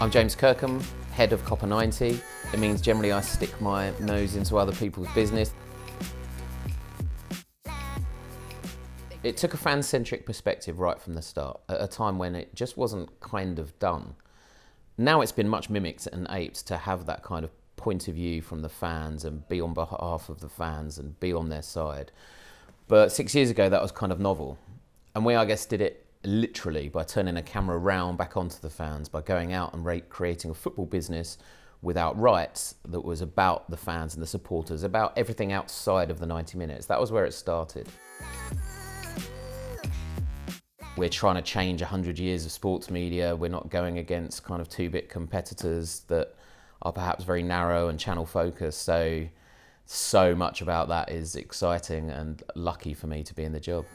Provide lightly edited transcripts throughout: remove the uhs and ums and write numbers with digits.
I'm James Kirkham, head of Copa90. It means generally I stick my nose into other people's business. It took a fan-centric perspective right from the start, at a time when it just wasn't kind of done. Now it's been much mimicked and aped to have that kind of point of view from the fans and be on behalf of the fans and be on their side. But 6 years ago, that was kind of novel. And we, I guess, did it literally by turning a camera round back onto the fans, by going out and creating a football business without rights that was about the fans and the supporters, about everything outside of the 90 minutes. That was where it started. We're trying to change 100 years of sports media. We're not going against kind of two-bit competitors that are perhaps very narrow and channel focused. So much about that is exciting, and lucky for me to be in the job.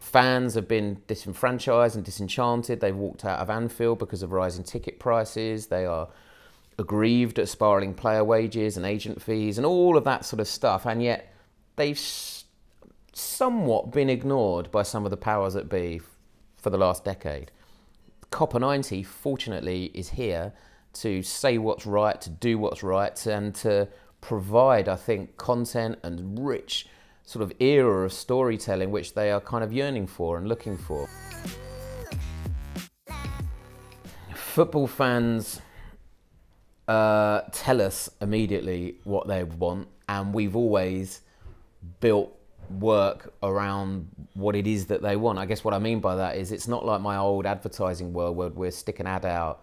Fans have been disenfranchised and disenchanted. They've walked out of Anfield because of rising ticket prices. They are aggrieved at spiralling player wages and agent fees and all of that sort of stuff. And yet they've somewhat been ignored by some of the powers that be for the last decade. Copa90, fortunately, is here to say what's right, to do what's right, and to provide, I think, content and rich sort of era of storytelling which they are kind of yearning for and looking for. Football fans tell us immediately what they want, and we've always built work around what it is that they want. I guess what I mean by that is it's not like my old advertising world where we'd stick an ad out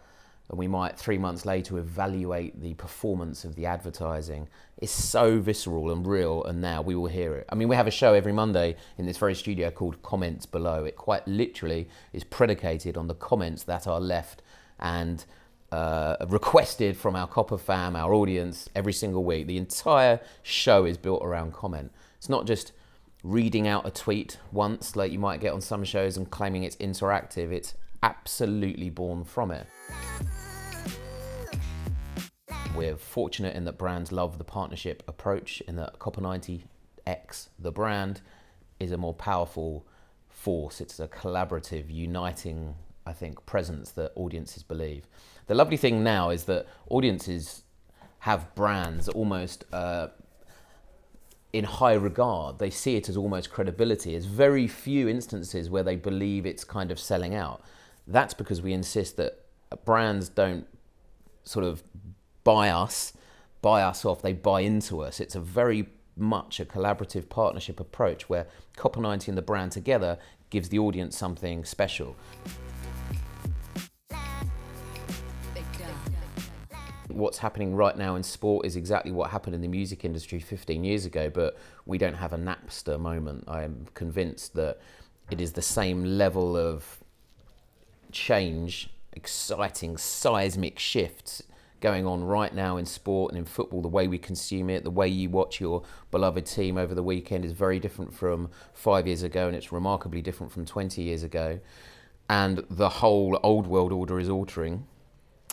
and we might 3 months later evaluate the performance of the advertising. It's so visceral and real, and now we will hear it. I mean, we have a show every Monday in this very studio called Comments Below. It quite literally is predicated on the comments that are left and requested from our Copa fam, our audience, every single week. The entire show is built around comment. It's not just reading out a tweet once like you might get on some shows and claiming it's interactive. It's absolutely born from it. We're fortunate in that brands love the partnership approach, in that Copa90X, the brand, is a more powerful force. It's a collaborative, uniting, I think, presence that audiences believe. The lovely thing now is that audiences have brands almost in high regard. They see it as almost credibility. There's very few instances where they believe it's kind of selling out. That's because we insist that brands don't sort of buy us off, they buy into us. It's a very much a collaborative partnership approach where Copa90 and the brand together gives the audience something special. What's happening right now in sport is exactly what happened in the music industry 15 years ago, but we don't have a Napster moment. I am convinced that it is the same level of change, exciting seismic shifts going on right now in sport and in football. The way we consume it, the way you watch your beloved team over the weekend is very different from 5 years ago, and it's remarkably different from 20 years ago. And the whole old world order is altering.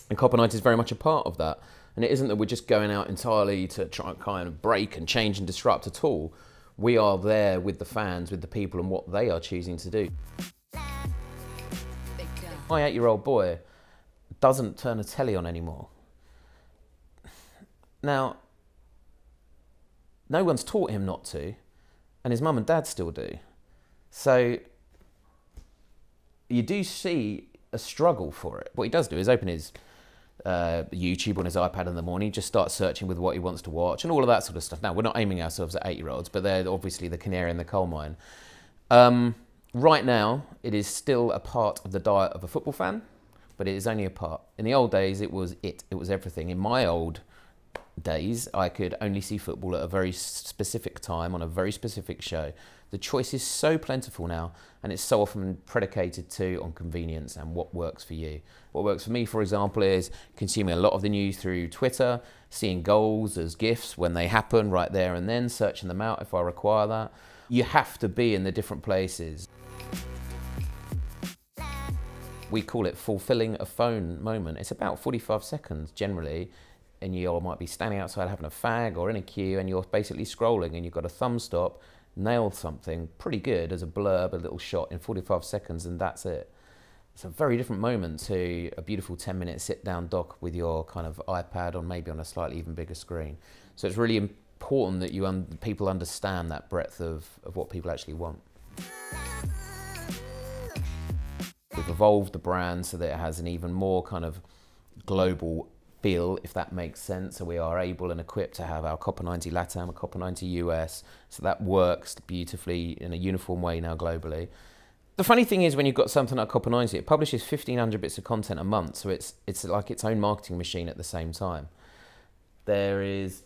And Copa90 is very much a part of that. And it isn't that we're just going out entirely to try and kind of break and change and disrupt at all. We are there with the fans, with the people, and what they are choosing to do. My 8-year-old boy doesn't turn a telly on anymore. Now, no one's taught him not to, and his mum and dad still do. So you do see a struggle for it. What he does do is open his YouTube on his iPad in the morning, just start searching with what he wants to watch and all of that sort of stuff. Now, we're not aiming ourselves at 8-year-olds, but they're obviously the canary in the coal mine. Right now, it is still a part of the diet of a football fan, but it is only a part. In the old days, it was everything. In my old days, I could only see football at a very specific time on a very specific show. The choice is so plentiful now, and it's so often predicated too on convenience and what works for you. What works for me, for example, is consuming a lot of the news through Twitter, seeing goals as GIFs when they happen right there and then, searching them out if I require that. You have to be in the different places. We call it fulfilling a phone moment. It's about 45 seconds generally, and you might be standing outside having a fag or in a queue, and you're basically scrolling, and you've got a thumb stop, nail something pretty good as a blurb, a little shot in 45 seconds, and that's it. It's a very different moment to a beautiful 10-minute sit-down doc with your kind of iPad or maybe on a slightly even bigger screen. So it's really important that you people understand that breadth of what people actually want. We've evolved the brand so that it has an even more kind of global feel, if that makes sense. So we are able and equipped to have our Copa90 LATAM, a Copa90 US. So that works beautifully in a uniform way now globally. The funny thing is, when you've got something like Copa90, it publishes 1,500 bits of content a month, so it's like its own marketing machine at the same time. There is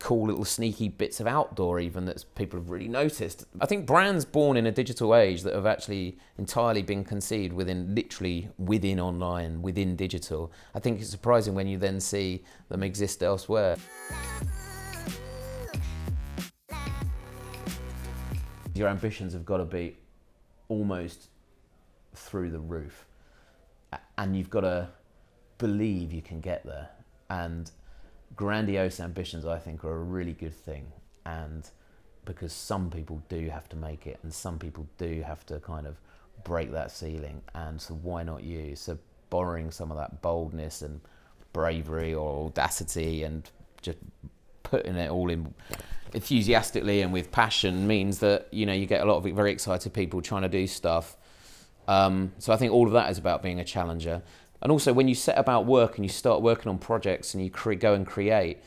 cool little sneaky bits of outdoor even that people have really noticed. I think brands born in a digital age that have actually entirely been conceived within, literally within online, within digital, I think it's surprising when you then see them exist elsewhere. Your ambitions have got to be almost through the roof, and you've got to believe you can get there. And grandiose ambitions, I think, are a really good thing, and because some people do have to make it, and some people do have to kind of break that ceiling, and so why not you? So borrowing some of that boldness and bravery or audacity and just putting it all in enthusiastically and with passion means that, you know, you get a lot of very excited people trying to do stuff. So I think all of that is about being a challenger. And also, when you set about work and you start working on projects and you go and create,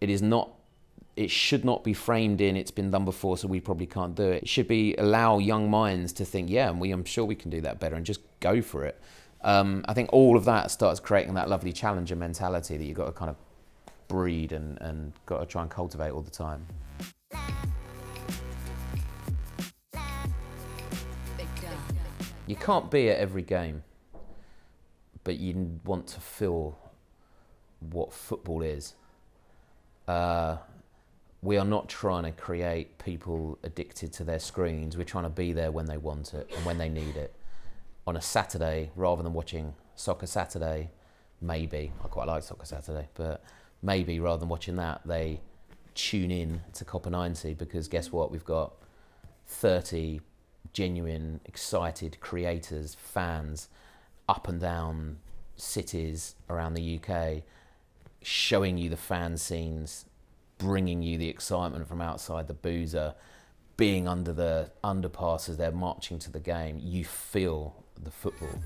it should not be framed in "it's been done before, so we probably can't do it." It should be allow young minds to think, yeah, I'm sure we can do that better, and just go for it. I think all of that starts creating that lovely challenger mentality that you've got to kind of breed and got to try and cultivate all the time. You can't be at every game, but you want to feel what football is. We are not trying to create people addicted to their screens. We're trying to be there when they want it and when they need it. On a Saturday, rather than watching Soccer Saturday, maybe, I quite like Soccer Saturday, but maybe rather than watching that, they tune in to Copa90, because guess what? We've got 30 genuine, excited creators, fans, up and down cities around the UK, showing you the fan scenes, bringing you the excitement from outside the boozer, being under the underpass as they're marching to the game. You feel the football.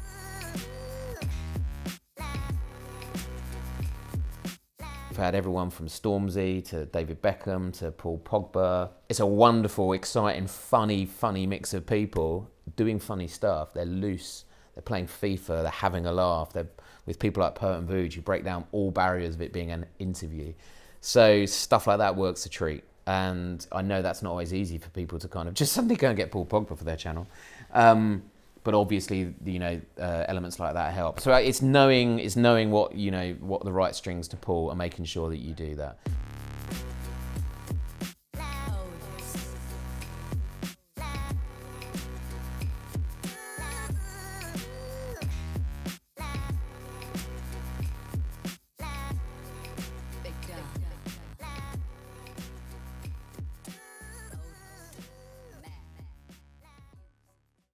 We've had everyone from Stormzy to David Beckham to Paul Pogba. It's a wonderful, exciting, funny mix of people doing funny stuff. They're loose, they're playing FIFA, they're having a laugh. They're with people like Per and Vuj, who break down all barriers of it being an interview. So stuff like that works a treat. And I know that's not always easy for people to kind of just suddenly go and get Paul Pogba for their channel. But obviously, you know, elements like that help. So it's knowing what the right strings to pull and making sure that you do that.